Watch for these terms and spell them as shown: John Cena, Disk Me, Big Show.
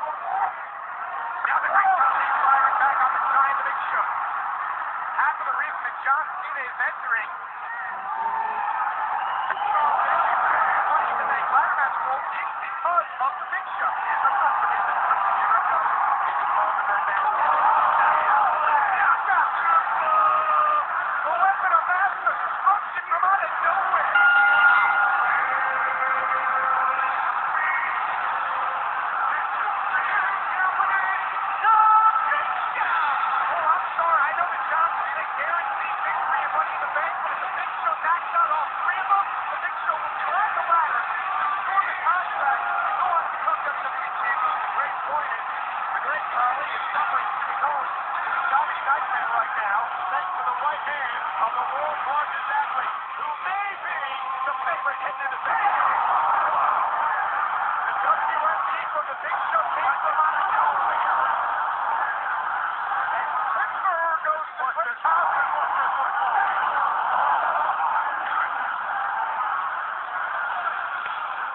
Now the Greek comes in firing back on the side of the Big Show. Half of the reason that John Cena is entering the Charles Daly is winning the main ladder match goal is because of the Big Show. It's a must for his the Big Show came from out of nowhere.